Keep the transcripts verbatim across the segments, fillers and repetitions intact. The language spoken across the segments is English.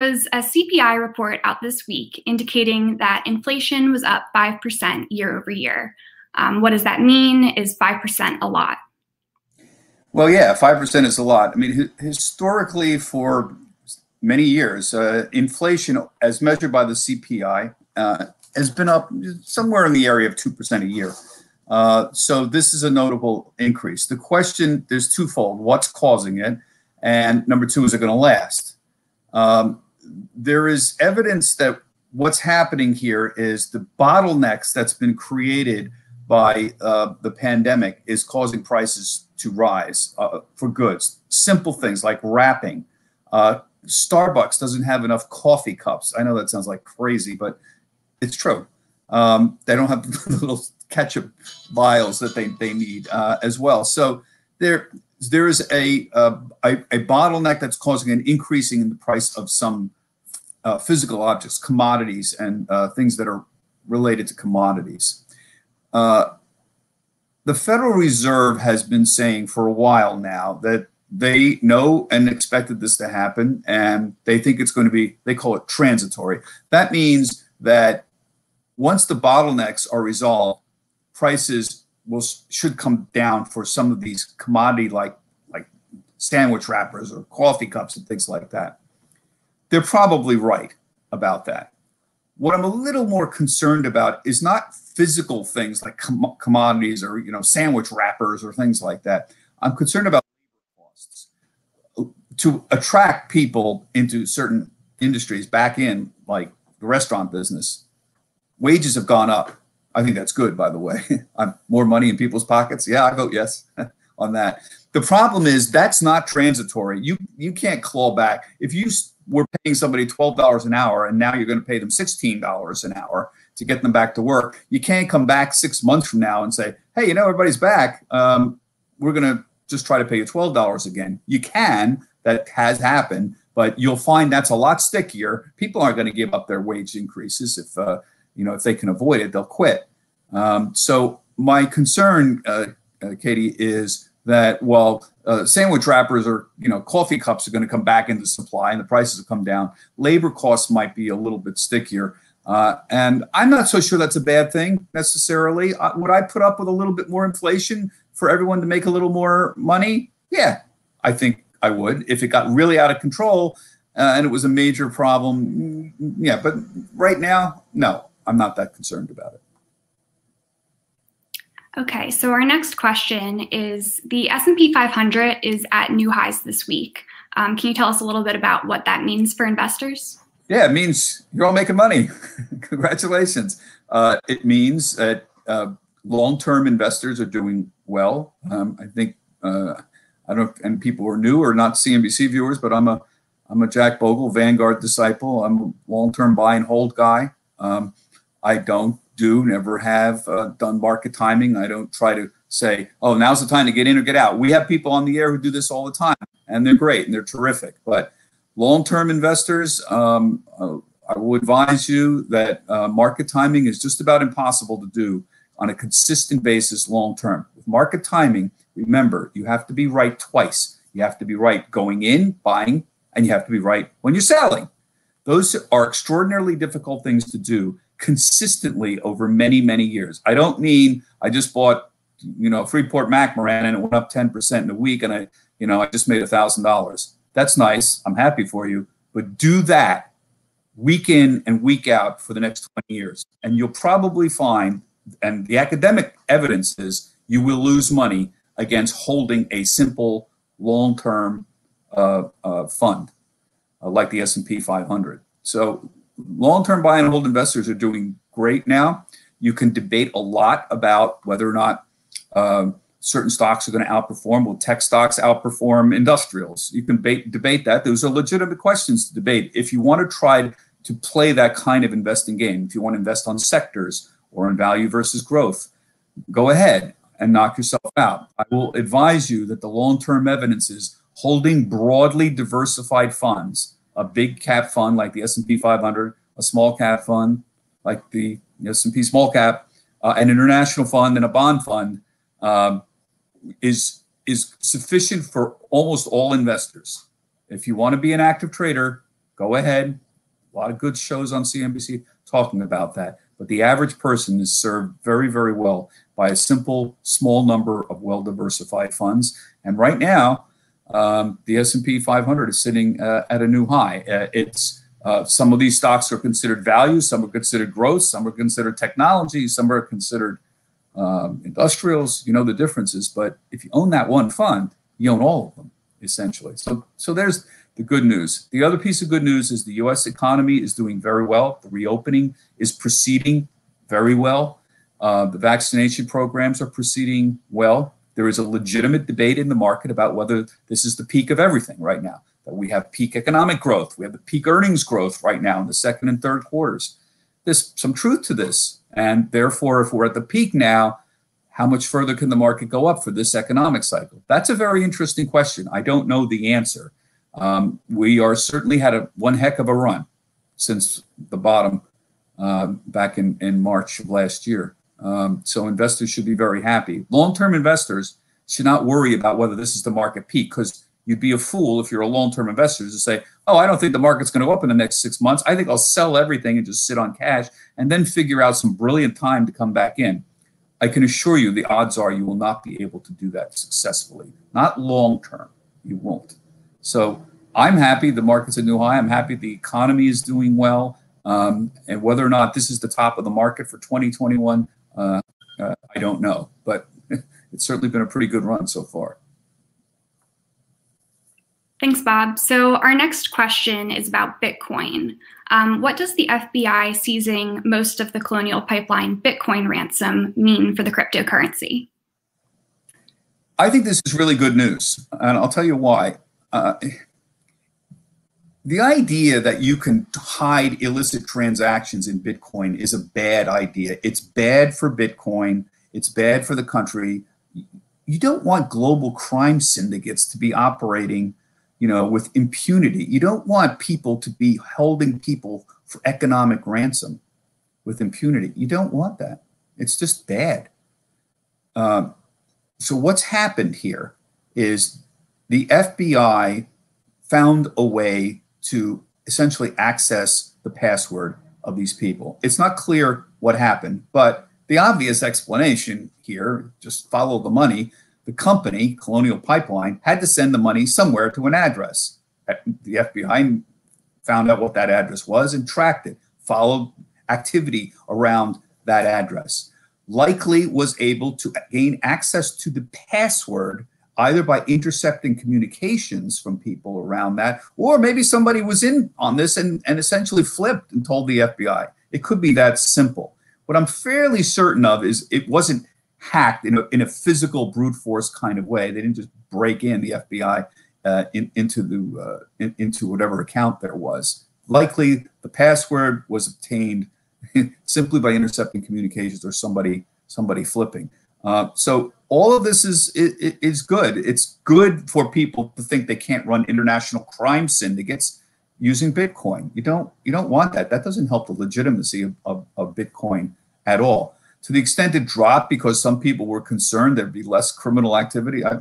was a C P I report out this week indicating that inflation was up five percent year over year. Um, what does that mean? Is five percent a lot? Well, yeah, five percent is a lot. I mean, historically, for many years, uh, inflation, as measured by the C P I, uh, has been up somewhere in the area of two percent a year. Uh, so this is a notable increase. The question, there's twofold. What's causing it? And number two, is it going to last? Um, there is evidence that what's happening here is the bottlenecks that's been created by uh, the pandemic is causing prices to rise uh, for goods. Simple things like wrapping. Uh, Starbucks doesn't have enough coffee cups. I know that sounds like crazy, but it's true. Um, they don't have the little ketchup vials that they, they need uh, as well. So there, there is a, uh, a, a bottleneck that's causing an increasing in the price of some uh, physical objects, commodities, and uh, things that are related to commodities. Uh, the Federal Reserve has been saying for a while now that they know and expected this to happen, and they think it's going to be, they call it transitory. That means that once the bottlenecks are resolved, prices will should come down for some of these commodity like like sandwich wrappers or coffee cups and things like that. They're probably right about that. What I'm a little more concerned about is not physical things like com commodities or you know sandwich wrappers or things like that. I'm concerned about costs to attract people into certain industries back in, like the restaurant business. Wages have gone up. I think that's good, by the way. More money in people's pockets. Yeah, I vote yes on that. The problem is that's not transitory. You you can't claw back. If you were paying somebody twelve dollars an hour and now you're going to pay them sixteen dollars an hour to get them back to work, you can't come back six months from now and say, hey, you know, everybody's back. Um, we're going to just try to pay you twelve dollars again. You can. That has happened. But you'll find that's a lot stickier. People aren't going to give up their wage increases if uh, you know, if they can avoid it, they'll quit. Um, so my concern, uh, uh, Katie, is that while uh, sandwich wrappers or you know coffee cups are going to come back into supply and the prices have come down, labor costs might be a little bit stickier. Uh, and I'm not so sure that's a bad thing necessarily. Uh, would I put up with a little bit more inflation for everyone to make a little more money? Yeah, I think I would if it got really out of control uh, and it was a major problem. Yeah, but right now, no. I'm not that concerned about it. Okay, so our next question is, the S and P five hundred is at new highs this week. Um, can you tell us a little bit about what that means for investors? Yeah, it means you're all making money. Congratulations. Uh, it means that uh, long-term investors are doing well. Um, I think, uh, I don't know if and people who are new or not C N B C viewers, but I'm a, I'm a Jack Bogle, Vanguard disciple. I'm a long-term buy and hold guy. Um, I don't do, never have uh, done market timing. I don't try to say, oh, now's the time to get in or get out. We have people on the air who do this all the time, and they're great and they're terrific. But long-term investors, um, uh, I will advise you that uh, market timing is just about impossible to do on a consistent basis long-term. With market timing, remember, you have to be right twice. You have to be right going in, buying, and you have to be right when you're selling. Those are extraordinarily difficult things to do consistently over many, many years. I don't mean I just bought, you know, Freeport McMoran and it went up ten percent in a week and I, you know, I just made a thousand dollars. That's nice. I'm happy for you. But do that week in and week out for the next twenty years. And you'll probably find, and the academic evidence is, you will lose money against holding a simple long-term uh, uh, fund uh, like the S and P five hundred. So long-term buy and hold investors are doing great now. You can debate a lot about whether or not uh, certain stocks are going to outperform. Will tech stocks outperform industrials? You can debate, debate that. Those are legitimate questions to debate. If you want to try to play that kind of investing game, if you want to invest on sectors or in value versus growth, go ahead and knock yourself out. I will advise you that the long-term evidence is holding broadly diversified funds. A big cap fund like the S and P five hundred, a small cap fund like the S and P small cap, uh, an international fund and a bond fund um, is, is sufficient for almost all investors. If you want to be an active trader, Go ahead. A lot of good shows on C N B C talking about that. But the average person is served very, very well by a simple, small number of well-diversified funds. And right now, um, the S and P five hundred is sitting uh, at a new high. Uh, it's uh, some of these stocks are considered value, some are considered growth, some are considered technology, some are considered um, industrials. You know the differences. But if you own that one fund, you own all of them, essentially. So, so there's the good news. The other piece of good news is the U S economy is doing very well. The reopening is proceeding very well. Uh, the vaccination programs are proceeding well. There is a legitimate debate in the market about whether this is the peak of everything right now, that we have peak economic growth. We have the peak earnings growth right now in the second and third quarters. There's some truth to this. And therefore, if we're at the peak now, how much further can the market go up for this economic cycle? That's a very interesting question. I don't know the answer. Um, we are certainly had a one heck of a run since the bottom uh, back in, in March of last year. Um, so investors should be very happy. Long-term investors should not worry about whether this is the market peak, because you'd be a fool if you're a long-term investor to say, oh, I don't think the market's going to go up in the next six months. I think I'll sell everything and just sit on cash and then figure out some brilliant time to come back in. I can assure you the odds are you will not be able to do that successfully. Not long-term. You won't. So I'm happy the market's a new high. I'm happy the economy is doing well. Um, and whether or not this is the top of the market for twenty twenty-one, uh, uh, I don't know. But it's certainly been a pretty good run so far. Thanks, Bob. So our next question is about Bitcoin. Um, what does the F B I seizing most of the Colonial Pipeline Bitcoin ransom mean for the cryptocurrency? I think this is really good news, and I'll tell you why. Uh, the idea that you can hide illicit transactions in Bitcoin is a bad idea. It's bad for Bitcoin. It's bad for the country. You don't want global crime syndicates to be operating, you know, with impunity. You don't want people to be holding people for economic ransom with impunity. You don't want that. It's just bad. Um, so what's happened here is the F B I found a way to essentially access the password of these people. It's not clear what happened, but the obvious explanation here, just follow the money, the company, Colonial Pipeline, had to send the money somewhere to an address. The F B I found out what that address was and tracked it, followed activity around that address. Likely was able to gain access to the password either by intercepting communications from people around that, or maybe somebody was in on this and, and essentially flipped and told the F B I. It could be that simple. What I'm fairly certain of is it wasn't hacked in a, in a physical brute force kind of way. They didn't just break in the F B I uh, in, into, the, uh, in, into whatever account there was. Likely the password was obtained simply by intercepting communications or somebody, somebody flipping. Uh, so all of this is, is, is good. It's good for people to think they can't run international crime syndicates using Bitcoin. You don't, you don't want that. That doesn't help the legitimacy of, of, of Bitcoin at all. To the extent it dropped because some people were concerned there'd be less criminal activity, I,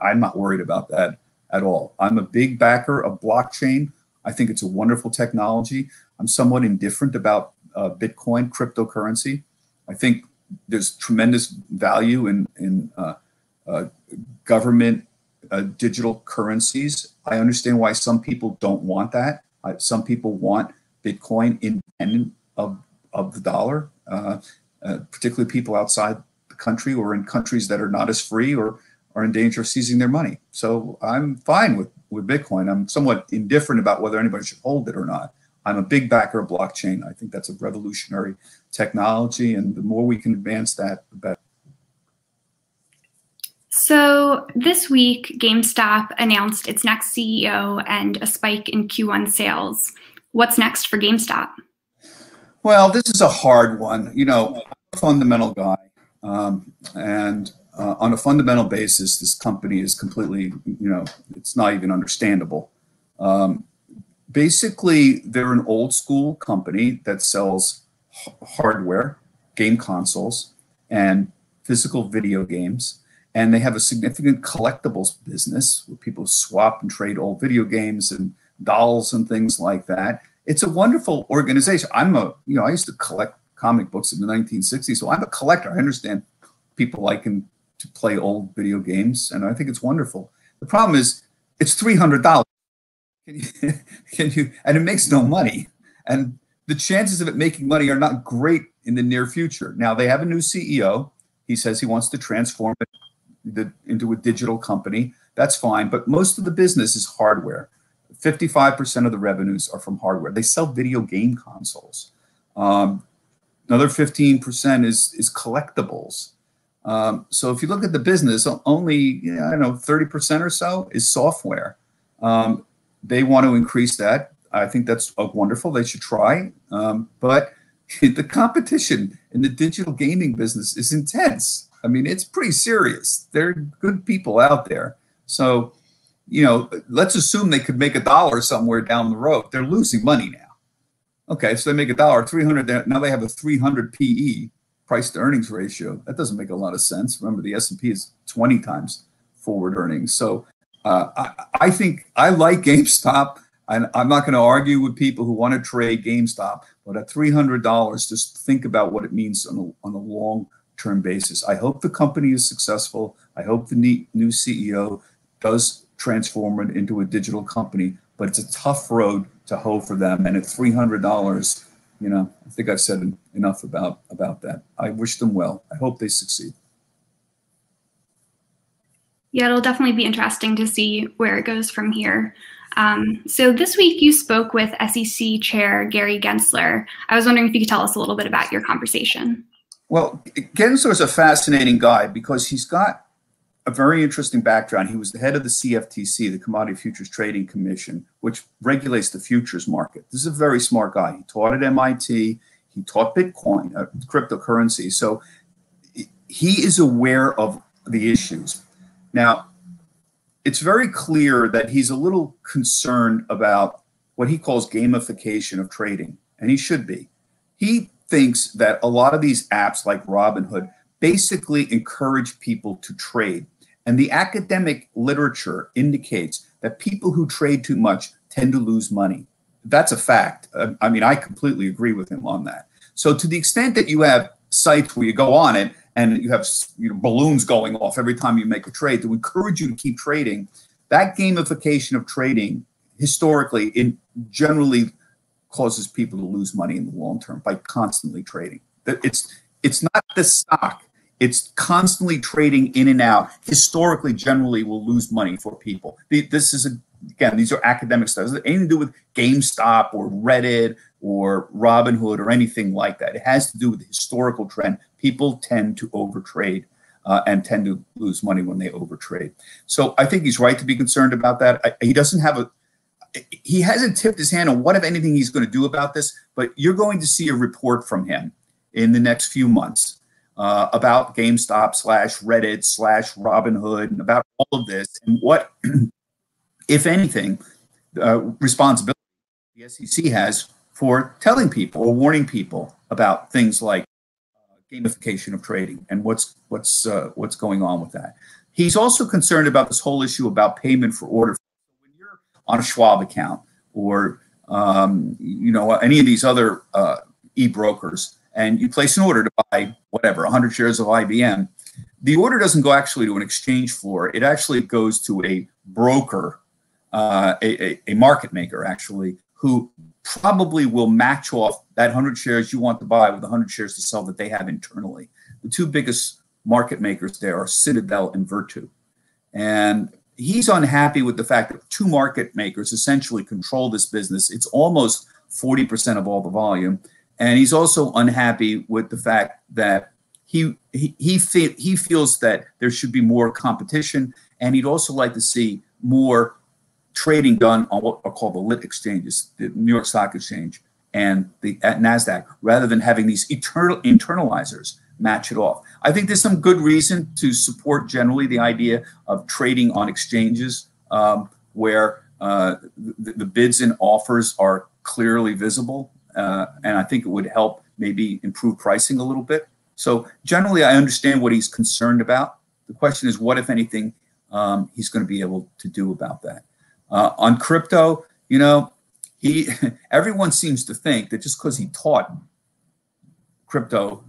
I'm not worried about that at all. I'm a big backer of blockchain. I think it's a wonderful technology. I'm somewhat indifferent about uh, Bitcoin, cryptocurrency. I think there's tremendous value in, in uh, uh, government uh, digital currencies. I understand why some people don't want that. I, some people want Bitcoin independent of, of the dollar, uh, uh, particularly people outside the country or in countries that are not as free or are in danger of seizing their money. So I'm fine with, with Bitcoin. I'm somewhat indifferent about whether anybody should hold it or not. I'm a big backer of blockchain. I think that's a revolutionary technology, and the more we can advance that, the better. So this week, GameStop announced its next C E O and a spike in Q one sales. What's next for GameStop? Well, this is a hard one. You know, I'm a fundamental guy, um, and uh, on a fundamental basis, this company is completely, you know, it's not even understandable. Um, Basically, they're an old school company that sells hardware, game consoles, and physical video games. And they have a significant collectibles business where people swap and trade old video games and dolls and things like that. It's a wonderful organization. I'm a, you know, I used to collect comic books in the nineteen sixties, so I'm a collector. I understand people like him to play old video games, and I think it's wonderful. The problem is it's three hundred dollars. Can you, can you, and it makes no money. And the chances of it making money are not great in the near future. Now, they have a new C E O. He says he wants to transform it the, into a digital company. That's fine, but most of the business is hardware. fifty-five percent of the revenues are from hardware. They sell video game consoles. Um, another fifteen percent is, is collectibles. Um, so if you look at the business, only, you know, I don't know, thirty percent or so is software. Um, they want to increase that. I think that's uh, wonderful. They should try. Um, but the competition in the digital gaming business is intense. I mean, it's pretty serious. There are good people out there. So, you know, let's assume they could make a dollar somewhere down the road. They're losing money now. Okay, so they make a dollar, three hundred. Now they have a three hundred P E, price to earnings ratio. That doesn't make a lot of sense. Remember, the S and P is twenty times forward earnings. So uh, I, I think I like GameStop. And I'm not going to argue with people who want to trade GameStop, but at three hundred dollars, just think about what it means on a, on a long-term basis. I hope the company is successful. I hope the new C E O does transform it into a digital company, but it's a tough road to hoe for them. And at three hundred dollars, you know, I think I've said enough about, about that. I wish them well. I hope they succeed. Yeah, it'll definitely be interesting to see where it goes from here. Um, so this week you spoke with S E C Chair Gary Gensler. I was wondering if you could tell us a little bit about your conversation. Well, Gensler is a fascinating guy because he's got a very interesting background. He was the head of the C F T C, the Commodity Futures Trading Commission, which regulates the futures market. This is a very smart guy. He taught at M I T. He taught Bitcoin, uh, cryptocurrency. So he is aware of the issues. Now, it's very clear that he's a little concerned about what he calls gamification of trading, and he should be. He thinks that a lot of these apps like Robinhood basically encourage people to trade. And the academic literature indicates that people who trade too much tend to lose money. That's a fact. I mean, I completely agree with him on that. So to the extent that you have sites where you go on it and you have, you know, balloons going off every time you make a trade to encourage you to keep trading, that gamification of trading historically in generally causes people to lose money in the long term by constantly trading. It's, it's not the stock. It's constantly trading in and out. Historically, generally will lose money for people. This is, a, again, these are academic studies. It has anything to do with GameStop or Reddit or Robinhood or anything like that. It has to do with the historical trend. People tend to overtrade uh, and tend to lose money when they overtrade. So I think he's right to be concerned about that. I, he doesn't have a, he hasn't tipped his hand on what, if anything, he's going to do about this, but you're going to see a report from him in the next few months uh, about GameStop slash Reddit slash Robinhood and about all of this and what, if anything, uh, responsibility the S E C has for telling people or warning people about things like gamification of trading and what's what's uh, what's going on with that. He's also concerned about this whole issue about payment for order. When you're on a Schwab account or um, you know, any of these other uh, e-brokers, and you place an order to buy whatever one hundred shares of I B M, the order doesn't go actually to an exchange floor. It actually goes to a broker, uh, a, a, a market maker actually, who probably will match off that one hundred shares you want to buy with one hundred shares to sell that they have internally. The two biggest market makers there are Citadel and Virtu. And he's unhappy with the fact that two market makers essentially control this business. It's almost forty percent of all the volume. And he's also unhappy with the fact that he, he, he, fe- he feels that there should be more competition. And he'd also like to see more trading done on what are called the lit exchanges, the New York Stock Exchange and the at NASDAQ, rather than having these eternal internalizers match it off. I think there's some good reason to support generally the idea of trading on exchanges um, where uh, the, the bids and offers are clearly visible. Uh, and I think it would help maybe improve pricing a little bit. So generally, I understand what he's concerned about. The question is what, if anything, um, he's going to be able to do about that. Uh, on crypto, You know, he everyone seems to think that just because he taught crypto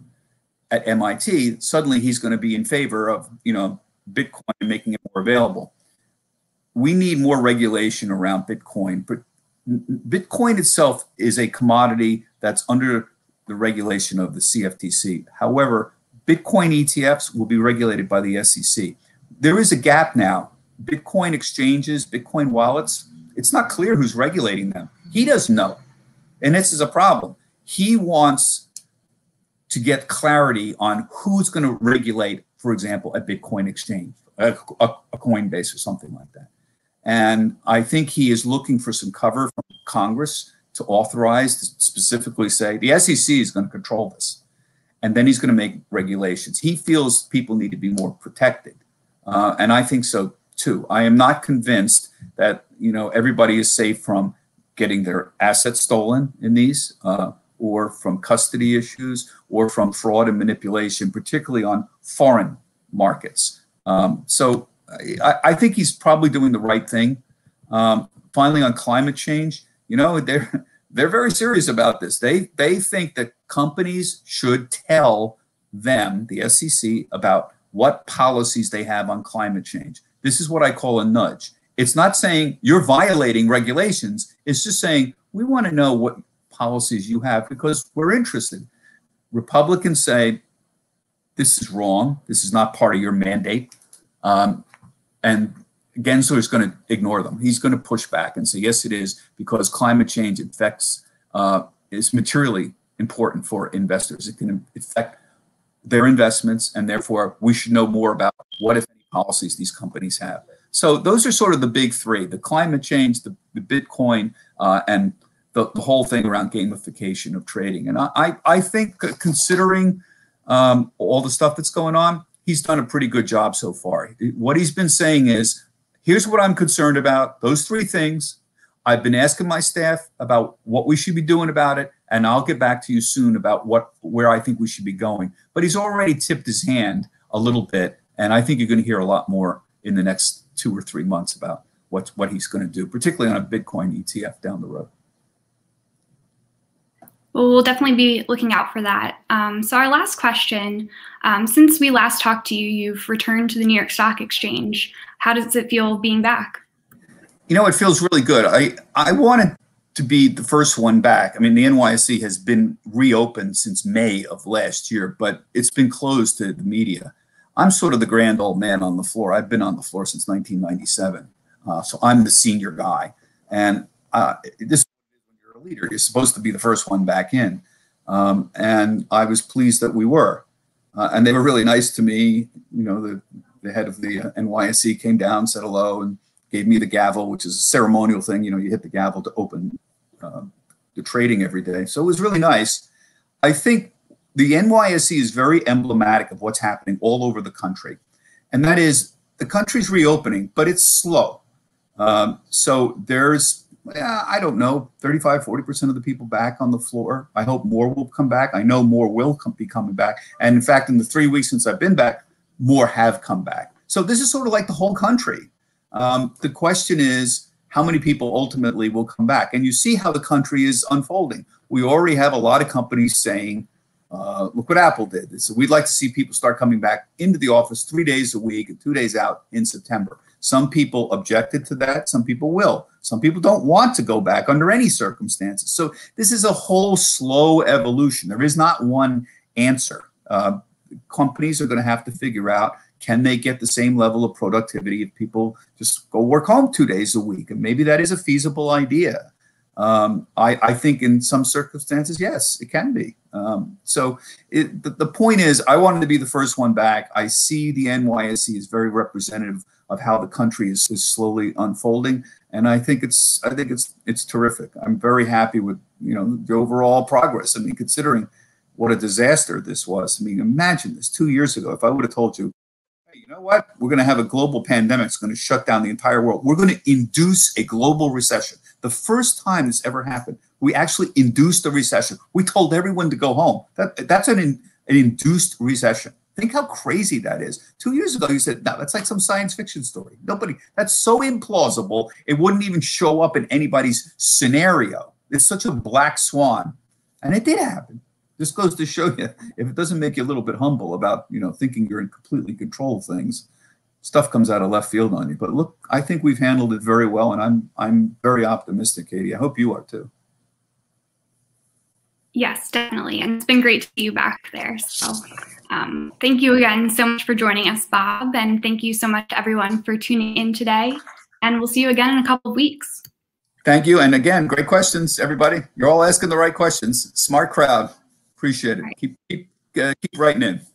at M I T, suddenly he's going to be in favor of, you know, Bitcoin and making it more available. We need more regulation around Bitcoin, but Bitcoin itself is a commodity that's under the regulation of the C F T C. However, Bitcoin E T Fs will be regulated by the S E C. There is a gap now. Bitcoin exchanges, Bitcoin wallets, it's not clear who's regulating them. He doesn't know. And this is a problem. He wants to get clarity on who's going to regulate, for example, a Bitcoin exchange, a, a, a Coinbase or something like that. And I think he is looking for some cover from Congress to authorize, to specifically say, the S E C is going to control this. And then he's going to make regulations. He feels people need to be more protected. Uh, and I think so, too. I am not convinced that, you know, everybody is safe from getting their assets stolen in these, uh, or from custody issues, or from fraud and manipulation, particularly on foreign markets. Um, so I, I think he's probably doing the right thing. Um, finally, on climate change, you know, they're they're very serious about this. They they think that companies should tell them, the S E C, about what policies they have on climate change. This is what I call a nudge. It's not saying you're violating regulations. It's just saying we want to know what policies you have because we're interested. Republicans say this is wrong. This is not part of your mandate. Um, and Gensler is going to ignore them. He's going to push back and say, yes, it is, because climate change affects, uh, is materially important for investors. It can affect their investments, and therefore we should know more about what, if any, policies these companies have. So those are sort of the big three: the climate change, the, the Bitcoin, uh, and the, the whole thing around gamification of trading. And I, I think, considering um, all the stuff that's going on, he's done a pretty good job so far. What he's been saying is, here's what I'm concerned about, those three things. I've been asking my staff about what we should be doing about it, and I'll get back to you soon about what, where I think we should be going. But he's already tipped his hand a little bit, and I think you're going to hear a lot more in the next two or three months about what, what he's going to do, particularly on a Bitcoin E T F down the road. Well, we'll definitely be looking out for that. Um, so our last question, um, since we last talked to you, you've returned to the New York Stock Exchange. How does it feel being back? You know, it feels really good. I, I wanted to be the first one back. I mean, the N Y S E has been reopened since May of last year, but it's been closed to the media. I'm sort of the grand old man on the floor. I've been on the floor since nineteen ninety-seven. Uh, so I'm the senior guy. And uh, this leader. You're supposed to be the first one back in. Um, and I was pleased that we were. Uh, and they were really nice to me. You know, the, the head of the N Y S E came down, said hello, and gave me the gavel, which is a ceremonial thing. You know, you hit the gavel to open uh, the trading every day. So it was really nice. I think the N Y S E is very emblematic of what's happening all over the country. And that is, the country's reopening, but it's slow. Um, so there's Yeah, I don't know, thirty-five, forty percent of the people back on the floor. I hope more will come back. I know more will come, be coming back. And in fact, in the three weeks since I've been back, more have come back. So this is sort of like the whole country. Um, the question is how many people ultimately will come back? And you see how the country is unfolding. We already have a lot of companies saying, uh, look what Apple did. So we'd like to see people start coming back into the office three days a week and two days out in September. Some people objected to that. Some people will. Some people don't want to go back under any circumstances. So this is a whole slow evolution. There is not one answer. Uh, companies are going to have to figure out, can they get the same level of productivity if people just go work home two days a week? And maybe that is a feasible idea. Um, I, I think in some circumstances, yes, it can be. Um, so it, the, the point is, I wanted to be the first one back. I see the N Y S E is very representative of how the country is, is slowly unfolding. And I think it's I think it's it's terrific. I'm very happy with, you know, the overall progress. I mean, considering what a disaster this was. I mean, imagine this two years ago. If I would have told you, hey, you know what? We're going to have a global pandemic. It's going to shut down the entire world. We're going to induce a global recession. The first time this ever happened, we actually induced a recession. We told everyone to go home. That that's an, in, an induced recession. Think how crazy that is. Two years ago, you said, no, that's like some science fiction story. Nobody, that's so implausible, it wouldn't even show up in anybody's scenario. It's such a black swan. And it did happen. This goes to show you, if it doesn't make you a little bit humble about, you know, thinking you're in completely control of things, stuff comes out of left field on you. But look, I think we've handled it very well, and I'm I'm very optimistic, Katie. I hope you are too. Yes, definitely. And it's been great to see you back there. So um, thank you again so much for joining us, Bob. And thank you so much, everyone, for tuning in today. And we'll see you again in a couple of weeks. Thank you. And again, great questions, everybody. You're all asking the right questions. Smart crowd. Appreciate it. Right. Keep, keep, uh, keep writing in.